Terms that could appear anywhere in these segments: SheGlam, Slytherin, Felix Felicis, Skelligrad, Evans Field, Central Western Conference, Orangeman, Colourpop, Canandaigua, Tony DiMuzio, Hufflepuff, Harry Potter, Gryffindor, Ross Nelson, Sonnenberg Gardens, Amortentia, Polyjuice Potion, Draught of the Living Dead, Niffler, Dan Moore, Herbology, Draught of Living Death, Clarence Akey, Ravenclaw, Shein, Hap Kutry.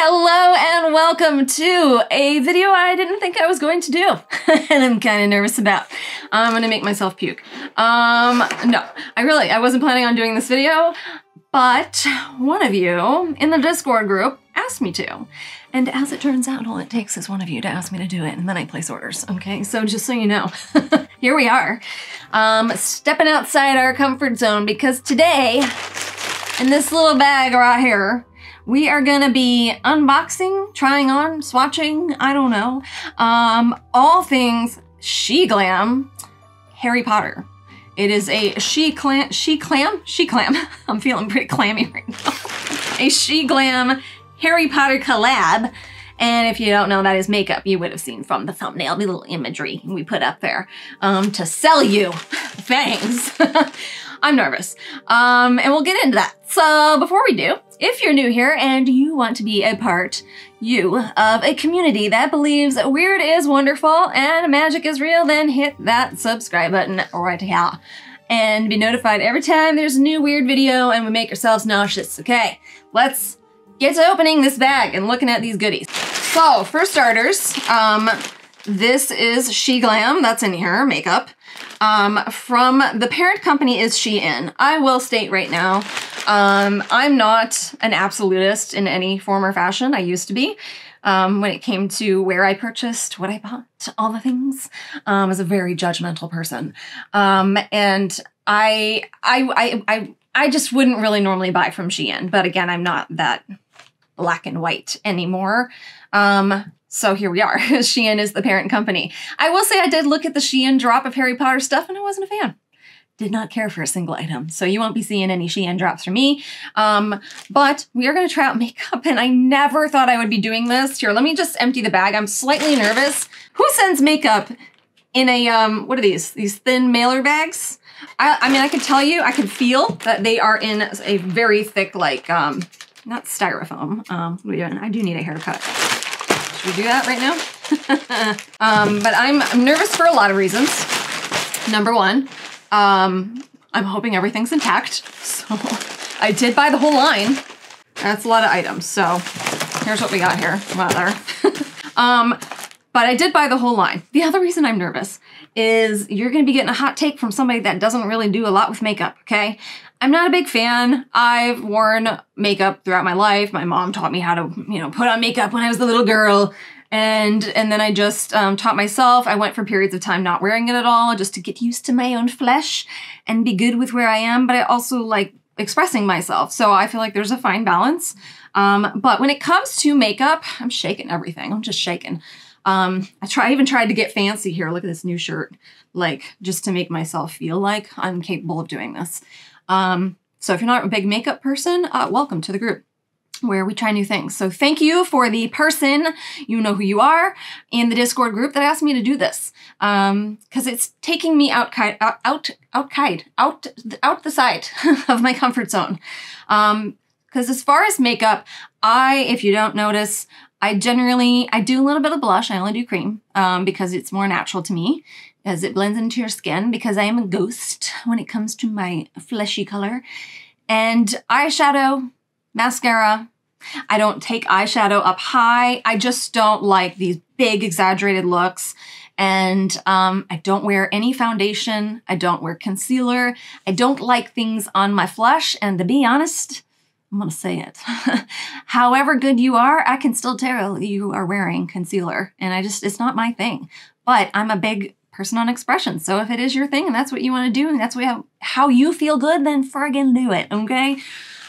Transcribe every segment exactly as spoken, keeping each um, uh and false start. Hello and welcome to a video I didn't think I was going to do and I'm kind of nervous about. I'm gonna make myself puke. Um, no, I really, I wasn't planning on doing this video, but one of you in the Discord group asked me to. And as it turns out, all it takes is one of you to ask me to do it and then I place orders, okay? So just so you know, here we are, um, stepping outside our comfort zone because today, in this little bag right here, we are gonna be unboxing, trying on, swatching, I don't know, um, all things SheGlam Harry Potter. It is a SheGlam, SheGlam, SheGlam, I'm feeling pretty clammy right now. A SheGlam Harry Potter collab. And if you don't know, that is makeup you would have seen from the thumbnail, the little imagery we put up there um, to sell you things. I'm nervous, um, and we'll get into that. So before we do, if you're new here and you want to be a part, you, of a community that believes weird is wonderful and magic is real, then hit that subscribe button right here and be notified every time there's a new weird video and we make ourselves nauseous. Okay, let's get to opening this bag and looking at these goodies. So for starters, um, this is SheGlam, that's in here, makeup. Um, from the parent company is Shein. I will state right now, um, I'm not an absolutist in any form or fashion. I used to be, um, when it came to where I purchased, what I bought, all the things. Um, I was a very judgmental person. Um, and I, I, I, I, I just wouldn't really normally buy from Shein, but again, I'm not that black and white anymore. Um, So here we are. Shein is the parent company. I will say I did look at the Shein drop of Harry Potter stuff and I wasn't a fan. Did not care for a single item. So you won't be seeing any Shein drops from me. Um, but we are gonna try out makeup and I never thought I would be doing this. Here, let me just empty the bag. I'm slightly nervous. Who sends makeup in a, um, what are these? These thin mailer bags? I, I mean, I could tell you, I could feel that they are in a very thick, like, um, not styrofoam. Um, what are we doing? I do need a haircut. Should we do that right now? um, but I'm, I'm nervous for a lot of reasons. Number one, um, I'm hoping everything's intact. So I did buy the whole line. That's a lot of items. So here's what we got here. Wow, there. um, but I did buy the whole line. The other reason I'm nervous is you're going to be getting a hot take from somebody that doesn't really do a lot with makeup, okay? I'm not a big fan. I've worn makeup throughout my life. My mom taught me how to, you know, put on makeup when I was a little girl. And and then I just um, taught myself. I went for periods of time not wearing it at all just to get used to my own flesh and be good with where I am. But I also like expressing myself. So I feel like there's a fine balance. Um, but when it comes to makeup, I'm shaking everything. I'm just shaking. Um, I try, I even tried to get fancy here. Look at this new shirt. Like just to make myself feel like I'm capable of doing this. Um, so if you're not a big makeup person, uh, welcome to the group where we try new things. So thank you for the person, you know who you are, in the Discord group that asked me to do this. Um, cause it's taking me out, out, out, out, out, out the side of my comfort zone. Um, cause as far as makeup, I, if you don't notice, I generally, I do a little bit of blush. I only do cream, um, because it's more natural to me. As it blends into your skin because I am a ghost when it comes to my fleshy color. And eyeshadow, mascara. I don't take eyeshadow up high. I just don't like these big exaggerated looks. And um, I don't wear any foundation. I don't wear concealer. I don't like things on my flesh. And to be honest, I'm gonna say it. However good you are, I can still tell you are wearing concealer. And I just, it's not my thing. But I'm a big person on expression. So if it is your thing and that's what you want to do and that's how you feel good, then friggin' do it, okay?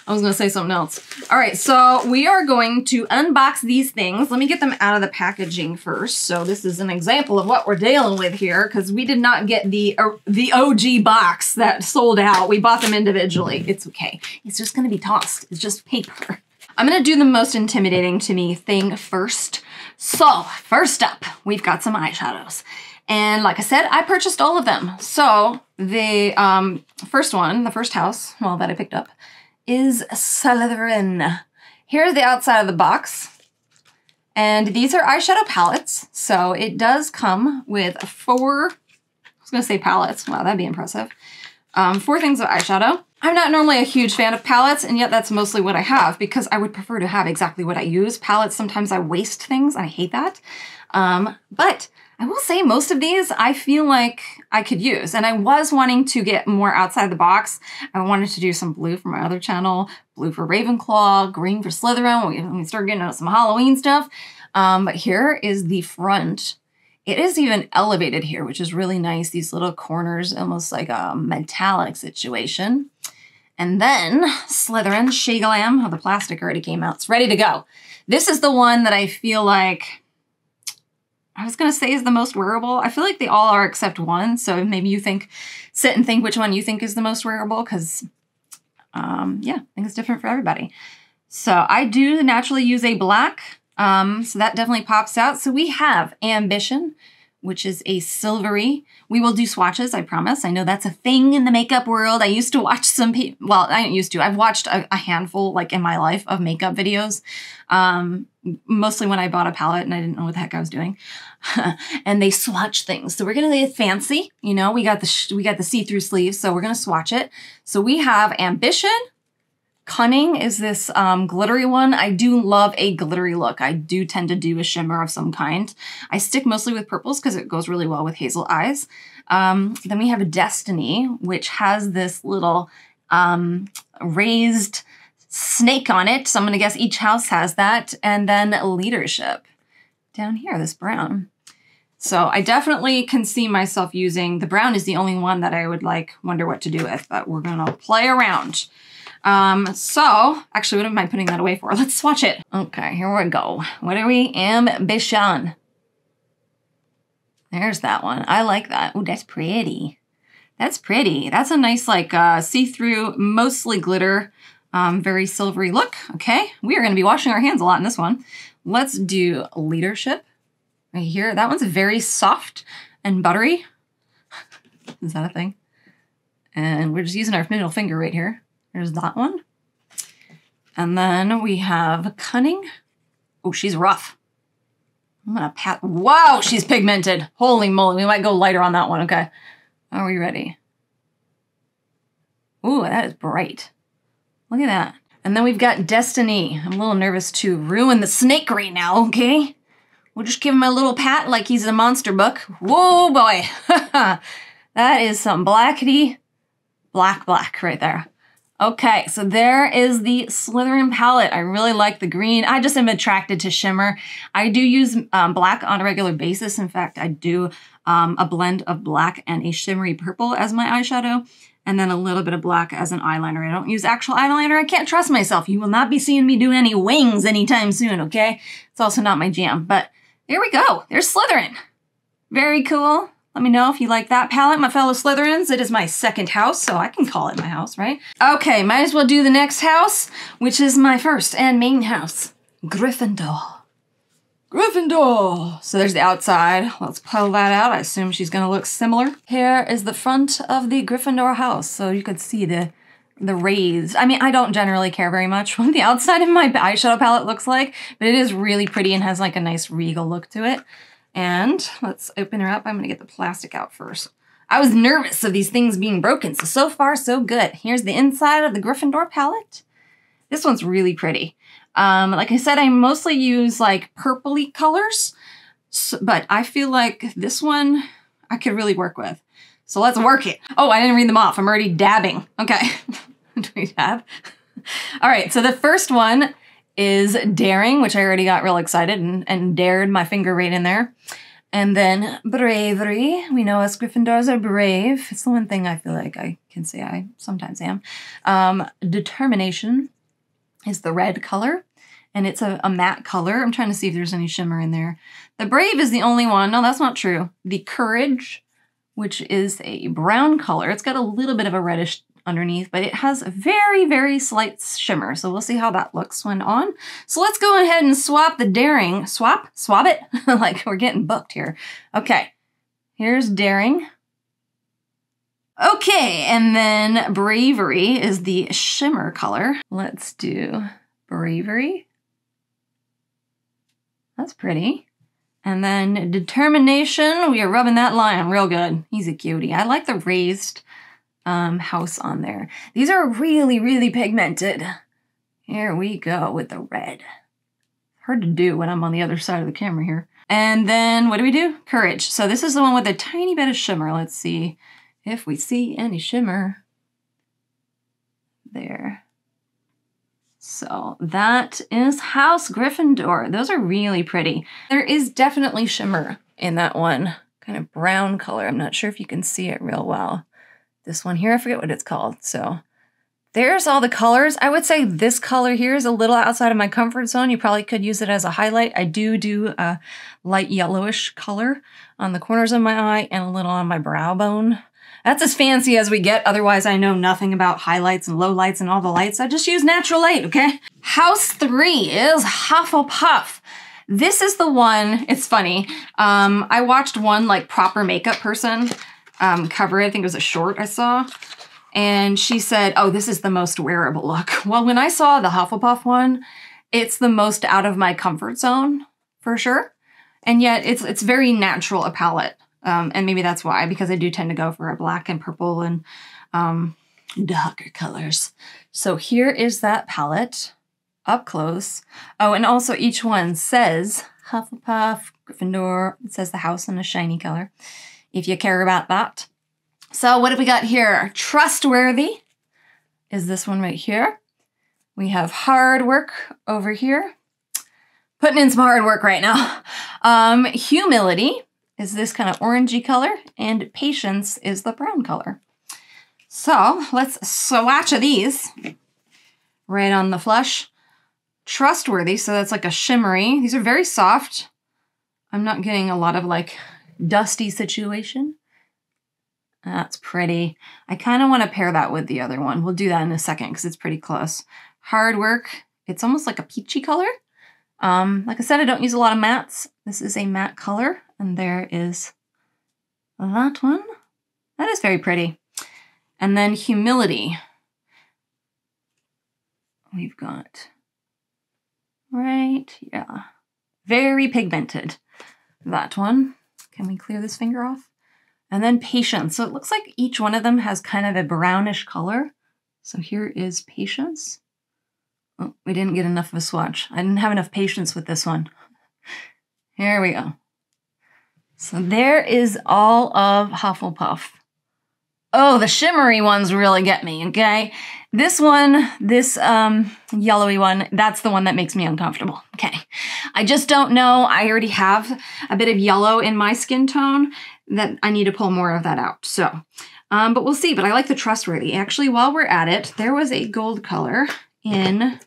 I was going to say something else. All right, so we are going to unbox these things. Let me get them out of the packaging first. So this is an example of what we're dealing with here because we did not get the uh, the O G box that sold out. We bought them individually. It's okay. It's just going to be tossed. It's just paper. I'm going to do the most intimidating to me thing first. So first up, we've got some eyeshadows. And like I said, I purchased all of them. So the um, first one, the first house, well, that I picked up is Slytherin. Here's the outside of the box. And these are eyeshadow palettes. So it does come with four, I was gonna say palettes, wow, that'd be impressive. Um, four things of eyeshadow. I'm not normally a huge fan of palettes, and yet that's mostly what I have because I would prefer to have exactly what I use. Palettes, sometimes I waste things and I hate that. Um, but I will say most of these I feel like I could use, and I was wanting to get more outside the box. I wanted to do some blue for my other channel, blue for Ravenclaw, green for Slytherin, when we start getting into some Halloween stuff. Um, but here is the front. It is even elevated here, which is really nice. These little corners, almost like a metallic situation. And then Slytherin, SheGlam. Oh, the plastic already came out. It's ready to go. This is the one that I feel like, I was going to say is the most wearable. I feel like they all are except one. So maybe you think, sit and think which one you think is the most wearable. Because, um, yeah, I think it's different for everybody. So I do naturally use a black. Um, so that definitely pops out. So we have Ambition, which is a silvery. We will do swatches, I promise. I know that's a thing in the makeup world. I used to watch some people, well, I didn't used to. I've watched a, a handful, like in my life, of makeup videos. Um, mostly when I bought a palette and I didn't know what the heck I was doing. And they swatch things. So we're going to get fancy. You know, we got the, sh we got the see-through sleeves, so we're going to swatch it. So we have Ambition. Cunning is this um, glittery one. I do love a glittery look. I do tend to do a shimmer of some kind. I stick mostly with purples because it goes really well with hazel eyes. Um, then we have a Destiny, which has this little um, raised snake on it. So I'm going to guess each house has that. And then Leadership down here, this brown. So I definitely can see myself using, the brown is the only one that I would like wonder what to do with, but we're going to play around. Um, so, actually, what am I putting that away for? Let's swatch it. Okay, here we go. What are we? Ambition. There's that one. I like that. Oh, that's pretty. That's pretty. That's a nice, like, uh, see-through, mostly glitter, um, very silvery look. Okay, we are going to be washing our hands a lot in this one. Let's do Leadership right here. That one's very soft and buttery. Is that a thing? And we're just using our middle finger right here. There's that one. And then we have Cunning. Oh, she's rough. I'm gonna pat, wow, she's pigmented. Holy moly, we might go lighter on that one, okay. Are we ready? Ooh, that is bright. Look at that. And then we've got Destiny. I'm a little nervous to ruin the snake right now, okay? We'll just give him a little pat like he's in a monster book. Whoa, boy. That is some blackity, black, black right there. Okay, so there is the Slytherin palette. I really like the green. I just am attracted to shimmer. I do use um, black on a regular basis. In fact, I do um, a blend of black and a shimmery purple as my eyeshadow, and then a little bit of black as an eyeliner. I don't use actual eyeliner. I can't trust myself. You will not be seeing me do any wings anytime soon, okay? It's also not my jam, but there we go. There's Slytherin. Very cool. Let me know if you like that palette, my fellow Slytherins. It is my second house, so I can call it my house, right? Okay, might as well do the next house, which is my first and main house, Gryffindor. Gryffindor! So there's the outside. Let's pull that out. I assume she's going to look similar. Here is the front of the Gryffindor house, so you could see the the raised. I mean, I don't generally care very much what the outside of my eyeshadow palette looks like, but it is really pretty and has like a nice regal look to it. And let's open her up. I'm going to get the plastic out first. I was nervous of these things being broken, so so far so good. Here's the inside of the Gryffindor palette. This one's really pretty. Um, like I said, I mostly use like purpley colors, so, but I feel like this one I could really work with. So let's work it. Oh, I didn't read them off. I'm already dabbing. Okay. Do we dab? All right, so the first one is Daring, which I already got real excited and, and dared my finger right in there. And then Bravery. We know us Gryffindors are brave. It's the one thing I feel like I can say I sometimes am. Um, Determination is the red color, and it's a, a matte color. I'm trying to see if there's any shimmer in there. The Brave is the only one. No, that's not true. The Courage, which is a brown color. It's got a little bit of a reddish underneath, but it has a very, very slight shimmer. So we'll see how that looks when on. So let's go ahead and swap the Daring. Swap? Swap it? Like we're getting booked here. Okay. Here's Daring. Okay. And then Bravery is the shimmer color. Let's do Bravery. That's pretty. And then Determination. We are rubbing that line real good. He's a cutie. I like the raised um, house on there. These are really, really pigmented. Here we go with the red. Hard to do when I'm on the other side of the camera here. And then what do we do? Courage. So this is the one with a tiny bit of shimmer. Let's see if we see any shimmer there. So that is House Gryffindor. Those are really pretty. There is definitely shimmer in that one, kind of brown color. I'm not sure if you can see it real well. This one here, I forget what it's called. So there's all the colors. I would say this color here is a little outside of my comfort zone. You probably could use it as a highlight. I do do a light yellowish color on the corners of my eye and a little on my brow bone. That's as fancy as we get. Otherwise, I know nothing about highlights and lowlights and all the lights. I just use natural light, okay? House three is Hufflepuff. This is the one, it's funny. Um, I watched one like proper makeup person um, cover it. I think it was a short I saw. And she said, oh, this is the most wearable look. Well, when I saw the Hufflepuff one, it's the most out of my comfort zone for sure. And yet it's, it's very natural a palette. Um, and maybe that's why, because I do tend to go for a black and purple and um, darker colors. So here is that palette up close. Oh, and also each one says Hufflepuff, Gryffindor. It says the house in a shiny color, if you care about that. So what have we got here? Trustworthy is this one right here. We have hard work over here. Putting in some hard work right now. Um, humility is this kind of orangey color, and patience is the brown color. So let's swatch of these right on the flush. Trustworthy, so that's like a shimmery. These are very soft. I'm not getting a lot of like dusty situation. That's pretty. I kind of want to pair that with the other one. We'll do that in a second because it's pretty close. Hard work, it's almost like a peachy color. Um, like I said, I don't use a lot of mattes. This is a matte color, and there is that one. That is very pretty. And then humility. We've got right, yeah. Very pigmented, that one. Can we clear this finger off? And then patience. So it looks like each one of them has kind of a brownish color. So here is patience. Oh, we didn't get enough of a swatch. I didn't have enough patience with this one. Here we go. So there is all of Hufflepuff. Oh, the shimmery ones really get me, okay? This one, this um, yellowy one, that's the one that makes me uncomfortable, okay? I just don't know. I already have a bit of yellow in my skin tone that I need to pull more of that out, so. Um, but we'll see, but I like the trustworthy. Actually, while we're at it, there was a gold color in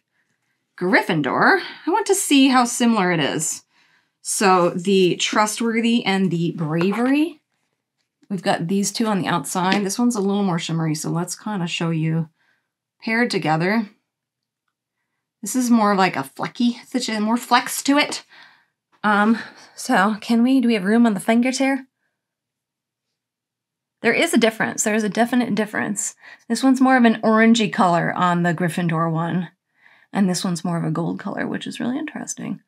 Gryffindor. I want to see how similar it is. So the trustworthy and the bravery, we've got these two on the outside. This one's a little more shimmery, so let's kind of show you paired together. This is more like a flecky, more flex to it. Um, so can we, do we have room on the fingers here? There is a difference. There is a definite difference. This one's more of an orangey color on the Gryffindor one. And this one's more of a gold color, which is really interesting.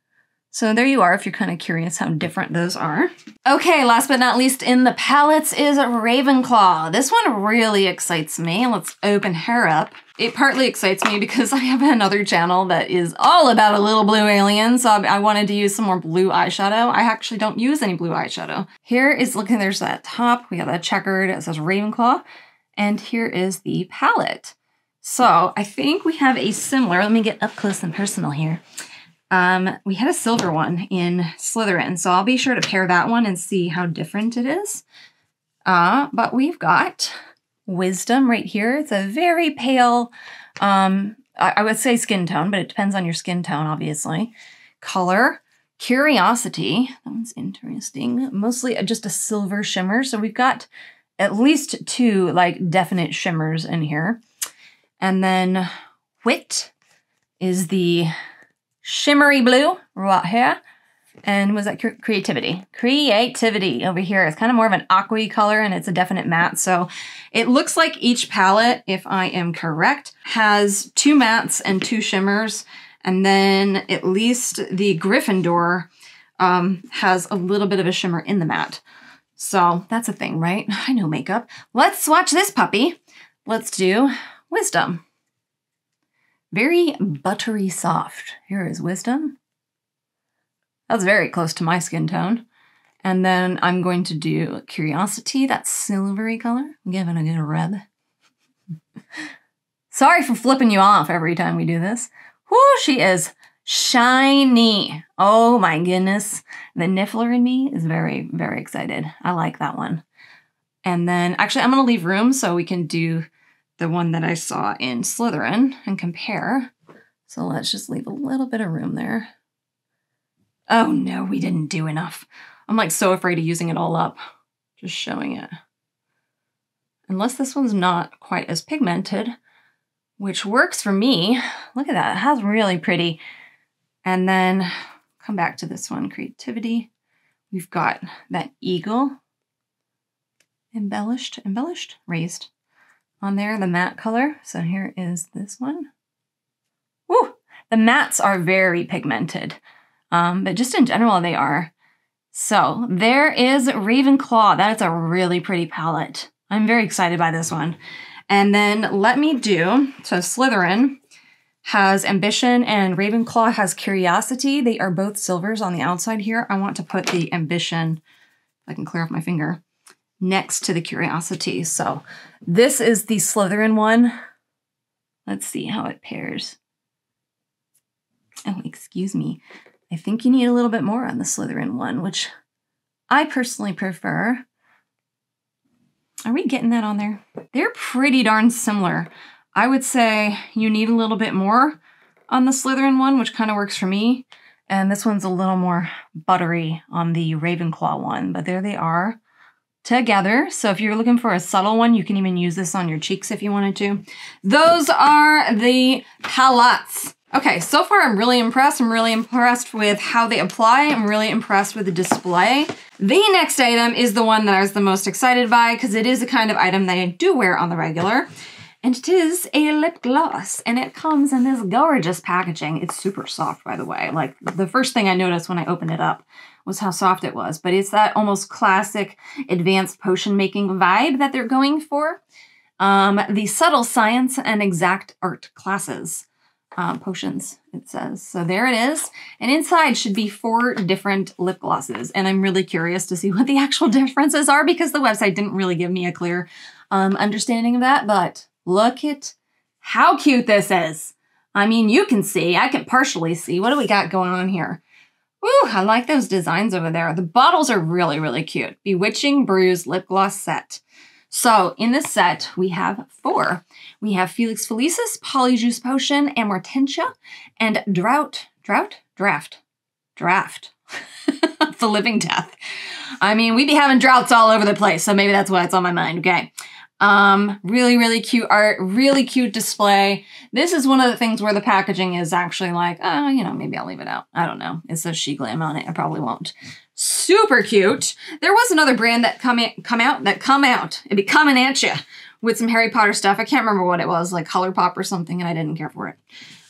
So there you are if you're kind of curious how different those are. Okay, last but not least in the palettes is Ravenclaw. This one really excites me. Let's open her up. It partly excites me because I have another channel that is all about a little blue alien, so I wanted to use some more blue eyeshadow. I actually don't use any blue eyeshadow. Here is, looking, there's that top. We have that checkered, it says Ravenclaw. And here is the palette. So I think we have a similar, let me get up close and personal here. Um, we had a silver one in Slytherin, so I'll be sure to pair that one and see how different it is. Uh, but we've got Wisdom right here. It's a very pale, um, I, I would say skin tone, but it depends on your skin tone, obviously. Color, Curiosity, that one's interesting. Mostly just a silver shimmer, so we've got at least two like definite shimmers in here. And then Wit is the shimmery blue right here. And was that cre creativity? Creativity over here. It's kind of more of an aqua color and it's a definite matte. So it looks like each palette, if I am correct, has two mattes and two shimmers. And then at least the Gryffindor um, has a little bit of a shimmer in the matte. So that's a thing, right? I know makeup. Let's swatch this puppy. Let's do wisdom. Very buttery soft. Here is wisdom. That's very close to my skin tone. And then I'm going to do curiosity, that silvery color. I'm giving a good rub. Sorry for flipping you off every time we do this. Whoo, she is shiny. Oh my goodness. The Niffler in me is very, very excited. I like that one. And then actually I'm gonna leave room so we can do the one that I saw in Slytherin and compare. So let's just leave a little bit of room there. Oh no, we didn't do enough. I'm like so afraid of using it all up, just showing it. Unless this one's not quite as pigmented, which works for me. Look at that, it has really pretty. And then come back to this one, creativity. We've got that eagle embellished, embellished, raised on there, the matte color. So here is this one. Woo, the mattes are very pigmented. Um, but just in general, they are. So there is Ravenclaw. That is a really pretty palette. I'm very excited by this one. And then let me do, so Slytherin has ambition and Ravenclaw has curiosity. They are both silvers on the outside here. I want to put the ambition, if I can clear off my finger, next to the curiosity. So this is the Slytherin one. Let's see how it pairs. Oh, excuse me. I think you need a little bit more on the Slytherin one, which I personally prefer. Are we getting that on there? They're pretty darn similar. I would say you need a little bit more on the Slytherin one, which kind of works for me. And this one's a little more buttery on the Ravenclaw one, but there they are together. So if you're looking for a subtle one, you can even use this on your cheeks if you wanted to. Those are the palettes. Okay, so far I'm really impressed. I'm really impressed with how they apply. I'm really impressed with the display. The next item is the one that I was the most excited by because it is a kind of item that I do wear on the regular. And it is a lip gloss and it comes in this gorgeous packaging. It's super soft, by the way. Like the first thing I noticed when I opened it up was how soft it was, but it's that almost classic advanced potion making vibe that they're going for. Um, the subtle science and exact art classes. Uh, potions, it says. So there it is. And inside should be four different lip glosses. And I'm really curious to see what the actual differences are because the website didn't really give me a clear um, understanding of that. But look at how cute this is. I mean, you can see, I can partially see. What do we got going on here? Ooh, I like those designs over there. The bottles are really, really cute. Bewitching Brews Lip Gloss Set. So in this set, we have four. We have Felix Felicis, Polyjuice Potion, Amortentia, and Draught, Draught? Draft. Draft. The Living Death. I mean, we be having droughts all over the place, so maybe that's why it's on my mind, okay? Um, really, really cute art, really cute display. This is one of the things where the packaging is actually like, oh, you know, maybe I'll leave it out. I don't know. It says SheGlam on it. I probably won't. Super cute. There was another brand that come in, come out, that come out. It'd be coming at you with some Harry Potter stuff. I can't remember what it was, like Colourpop or something, and I didn't care for it.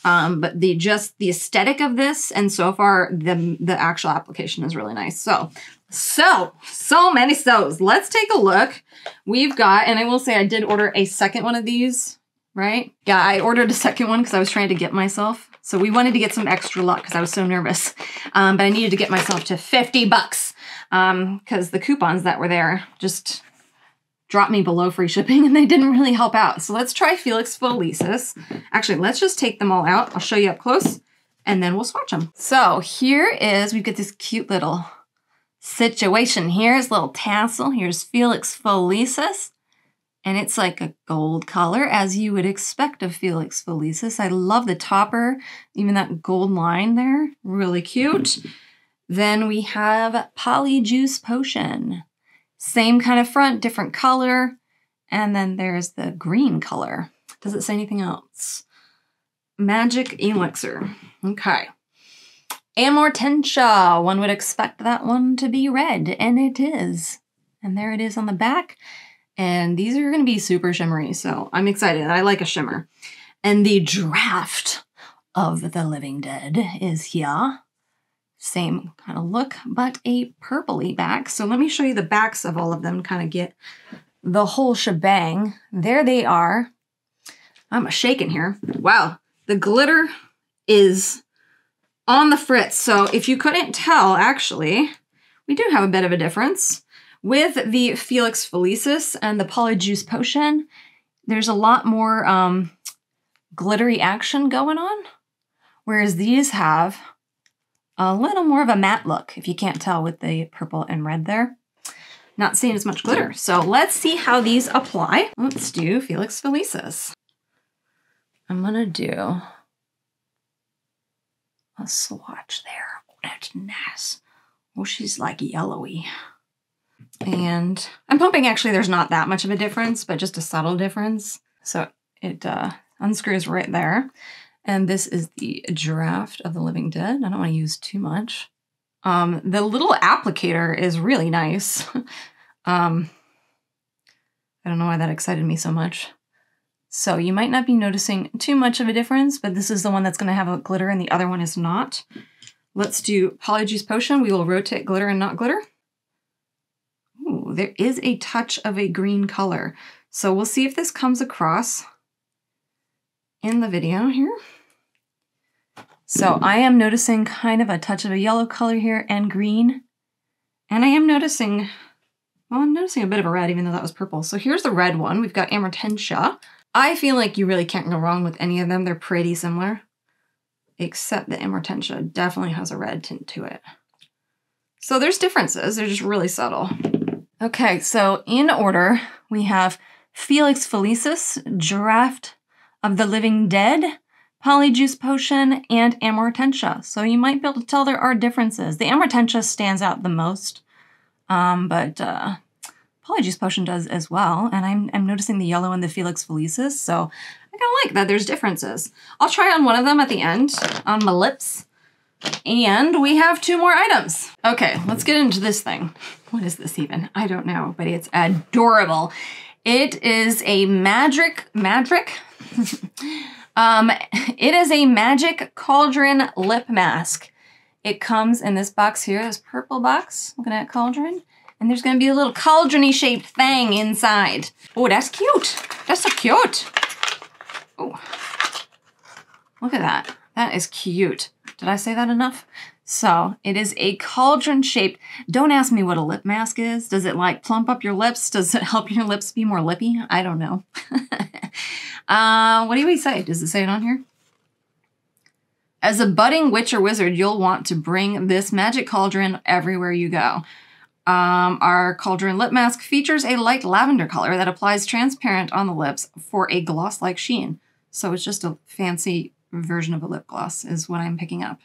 Um, but the just the aesthetic of this, and so far the the actual application is really nice. So, so, so many so's. Let's take a look. We've got, and I will say I did order a second one of these, right? Yeah, I ordered a second one because I was trying to get myself. So we wanted to get some extra luck because I was so nervous. Um, but I needed to get myself to fifty bucks um, because the coupons that were there just dropped me below free shipping and they didn't really help out. So let's try Felix Felicis. Actually, let's just take them all out. I'll show you up close and then we'll swatch them. So here is, we've got this cute little situation. Here's little tassel. Here's Felix Felicis. And it's like a gold color, as you would expect of Felix Felicis. I love the topper, even that gold line there, really cute. Then we have Polyjuice Potion. Same kind of front, different color. And then there's the green color. Does it say anything else? Magic Elixir, okay. Amortentia, one would expect that one to be red, and it is. And there it is on the back. And these are gonna be super shimmery, so I'm excited. I like a shimmer. And the Draught of the Living Dead is here. Same kind of look, but a purpley back. So let me show you the backs of all of them, kind of get the whole shebang. There they are. I'm shaking here. Wow. The glitter is on the fritz. So if you couldn't tell, actually, we do have a bit of a difference. With the Felix Felicis and the Polyjuice Potion, there's a lot more um, glittery action going on, whereas these have a little more of a matte look, if you can't tell with the purple and red there. Not seeing as much glitter. So let's see how these apply. Let's do Felix Felicis. I'm gonna do a swatch there. Oh, that's nice. Oh, she's like yellowy. And I'm pumping, actually, there's not that much of a difference, but just a subtle difference. So it uh, unscrews right there. And this is the Draught of the Living Dead. I don't want to use too much. Um, the little applicator is really nice. um, I don't know why that excited me so much. So you might not be noticing too much of a difference, but this is the one that's going to have a glitter and the other one is not. Let's do Polyjuice Potion. We will rotate glitter and not glitter. Ooh, there is a touch of a green color. So we'll see if this comes across in the video here. So I am noticing kind of a touch of a yellow color here and green. And I am noticing, well, I'm noticing a bit of a red, even though that was purple. So here's the red one. We've got Amortentia. I feel like you really can't go wrong with any of them. They're pretty similar, except the Amortentia definitely has a red tint to it. So there's differences. They're just really subtle. Okay, so in order, we have Felix Felicis, Draught of the Living Dead, Polyjuice Potion, and Amortentia. So you might be able to tell there are differences. The Amortentia stands out the most, um, but uh, Polyjuice Potion does as well. And I'm, I'm noticing the yellow in the Felix Felicis, so I kind of like that there's differences. I'll try on one of them at the end on my lips. And we have two more items. Okay, let's get into this thing. What is this even? I don't know, but it's adorable. It is a magic, magic? Um, it is a magic cauldron lip mask. It comes in this box here, this purple box, looking at cauldron, and there's gonna be a little cauldron-y shaped thing inside. Oh, that's cute. That's so cute. Oh, look at that. That is cute. Did I say that enough? So it is a cauldron shaped. Don't ask me what a lip mask is. Does it like plump up your lips? Does it help your lips be more lippy? I don't know. Uh, what do we say? Does it say it on here? As a budding witch or wizard, you'll want to bring this magic cauldron everywhere you go. Um, our cauldron lip mask features a light lavender color that applies transparent on the lips for a gloss-like sheen. So it's just a fancy version of a lip gloss is what I'm picking up.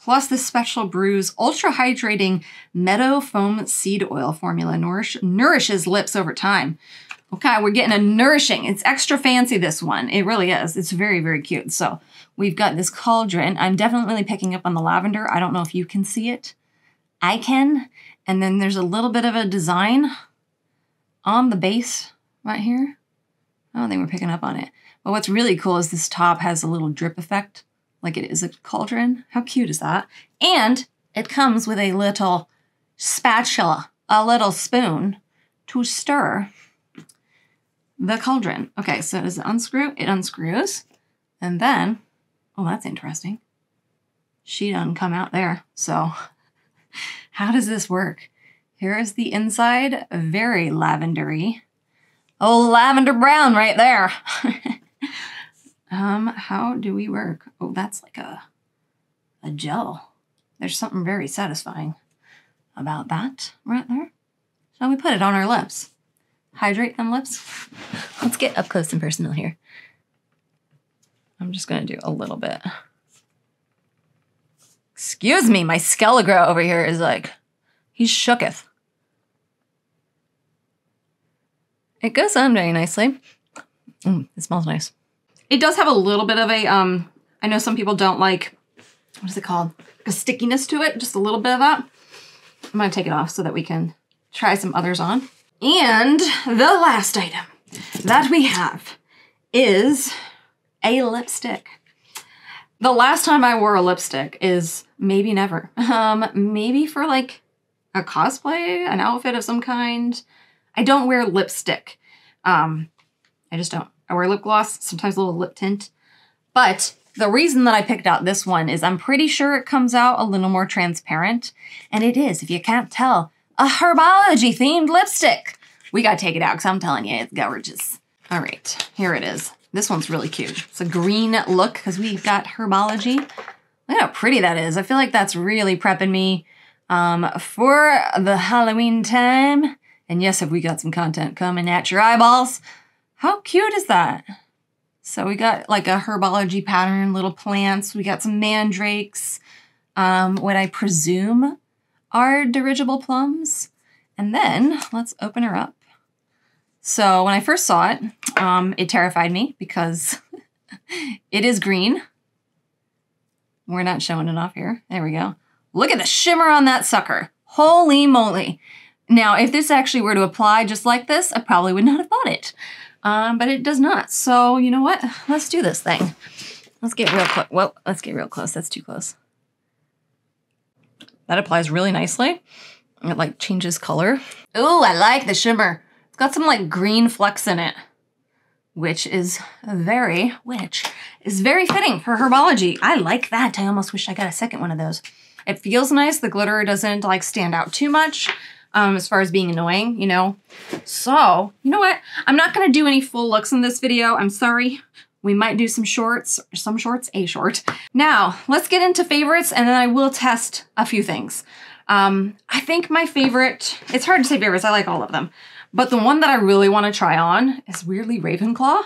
Plus the Special Brews ultra hydrating meadow foam seed oil formula nourish, nourishes lips over time. Okay, we're getting a nourishing. It's extra fancy, this one. It really is. It's very, very cute. So we've got this cauldron. I'm definitely picking up on the lavender. I don't know if you can see it. I can. And then there's a little bit of a design on the base right here. I don't think we're picking up on it. But what's really cool is this top has a little drip effect, like it is a cauldron. How cute is that? And it comes with a little spatula, a little spoon to stir the cauldron. Okay, so does it unscrew? It unscrews. And then, oh, that's interesting. She done come out there. So how does this work? Here is the inside, very lavendery. Oh, lavender brown right there. Um, how do we work? Oh, that's like a, a gel. There's something very satisfying about that right there. Shall we put it on our lips? Hydrate them lips. Let's get up close and personal here. I'm just gonna do a little bit. Excuse me, my Skelligrad over here is like, he's shooketh. It goes on very nicely. Mm, it smells nice. It does have a little bit of a, um, I know some people don't like, what is it called? A stickiness to it, just a little bit of that. I'm gonna take it off so that we can try some others on. And the last item that we have is a lipstick. The last time I wore a lipstick is maybe never. Um, maybe for like a cosplay, an outfit of some kind. I don't wear lipstick. Um, I just don't. I wear lip gloss, sometimes a little lip tint. But the reason that I picked out this one is I'm pretty sure it comes out a little more transparent. And it is, if you can't tell, a Herbology themed lipstick. We gotta take it out because I'm telling you, it's gorgeous. All right, here it is. This one's really cute. It's a green look because we've got Herbology. Look how pretty that is. I feel like that's really prepping me um, for the Halloween time. And yes, have we got some content coming at your eyeballs? How cute is that? So we got like a Herbology pattern, little plants. We got some mandrakes, um, what I presume are dirigible plums. And then let's open her up. So when I first saw it, um, it terrified me because it is green. We're not showing it off here. There we go. Look at the shimmer on that sucker. Holy moly. Now, if this actually were to apply just like this, I probably would not have bought it. Um, but it does not. So you know what? Let's do this thing. Let's get real close. Well, let's get real close. That's too close. That applies really nicely. It like changes color. Ooh, I like the shimmer. It's got some like green flecks in it, which is very, which is very fitting for Herbology. I like that. I almost wish I got a second one of those. It feels nice. The glitter doesn't like stand out too much. Um, as far as being annoying, you know. So, you know what? I'm not gonna do any full looks in this video. I'm sorry. We might do some shorts, some shorts, a short. Now, let's get into favorites and then I will test a few things. Um, I think my favorite, it's hard to say favorites, I like all of them. But the one that I really wanna try on is weirdly Ravenclaw.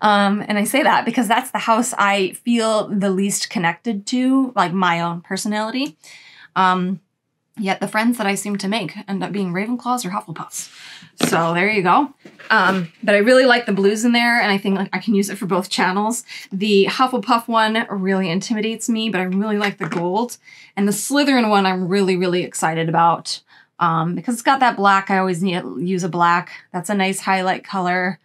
um, and I say that because that's the house I feel the least connected to, like my own personality. Um, Yet the friends that I seem to make end up being Ravenclaws or Hufflepuffs. So there you go. Um, but I really like the blues in there and I think like, I can use it for both channels. The Hufflepuff one really intimidates me, but I really like the gold. And the Slytherin one I'm really, really excited about um, because it's got that black. I always need to use a black. That's a nice highlight color.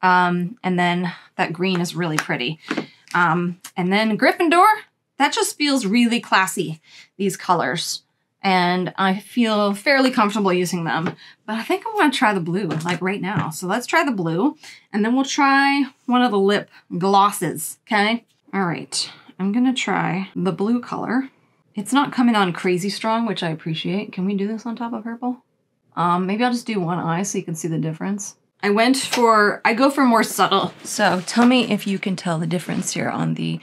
Um, and then that green is really pretty. Um, and then Gryffindor, that just feels really classy, these colors. And I feel fairly comfortable using them. But I think I want to try the blue, like right now. So let's try the blue, and then we'll try one of the lip glosses, okay? All right, I'm gonna try the blue color. It's not coming on crazy strong, which I appreciate. Can we do this on top of purple? Um, maybe I'll just do one eye so you can see the difference. I went for, I go for more subtle. So tell me if you can tell the difference here on the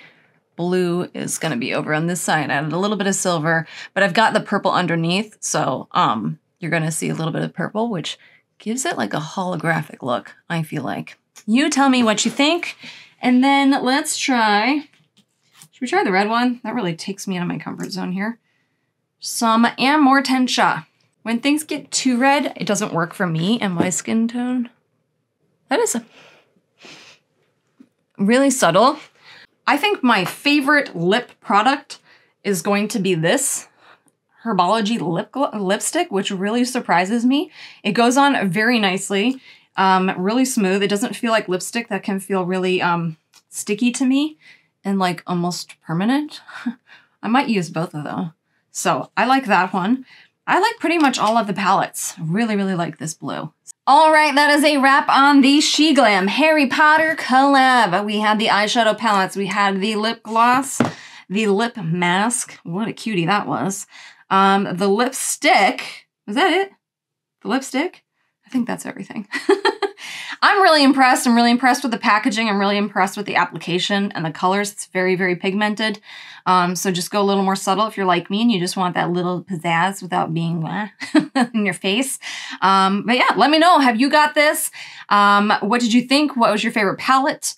blue is gonna be over on this side. I added a little bit of silver, but I've got the purple underneath. So um, you're gonna see a little bit of purple, which gives it like a holographic look, I feel like. You tell me what you think. And then let's try, should we try the red one? That really takes me out of my comfort zone here. Some Amortentia. When things get too red, it doesn't work for me and my skin tone. That is a really subtle. I think my favorite lip product is going to be this Herbology lip lipstick, which really surprises me. It goes on very nicely, um, really smooth. It doesn't feel like lipstick that can feel really um, sticky to me and like almost permanent. I might use both of them. So I like that one. I like pretty much all of the palettes. Really, really like this blue. All right, that is a wrap on the SheGlam Harry Potter collab. We had the eyeshadow palettes, we had the lip gloss, the lip mask. What a cutie that was. Um, the lipstick, was that it? The lipstick? I think that's everything. I'm really impressed. I'm really impressed with the packaging. I'm really impressed with the application and the colors. It's very, very pigmented. Um, so just go a little more subtle if you're like me and you just want that little pizzazz without being blah in your face. Um, but yeah, let me know. Have you got this? Um, what did you think? What was your favorite palette?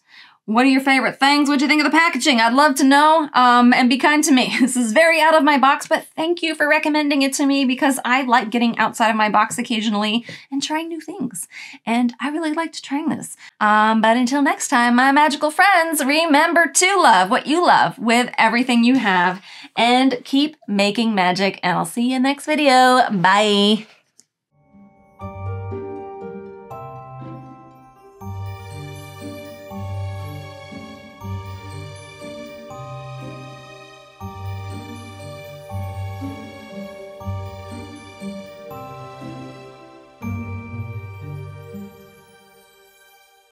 What are your favorite things? What'd you think of the packaging? I'd love to know, um, and be kind to me. This is very out of my box, but thank you for recommending it to me because I like getting outside of my box occasionally and trying new things. And I really liked trying this. Um, but until next time, my magical friends, remember to love what you love with everything you have and keep making magic. And I'll see you next video. Bye.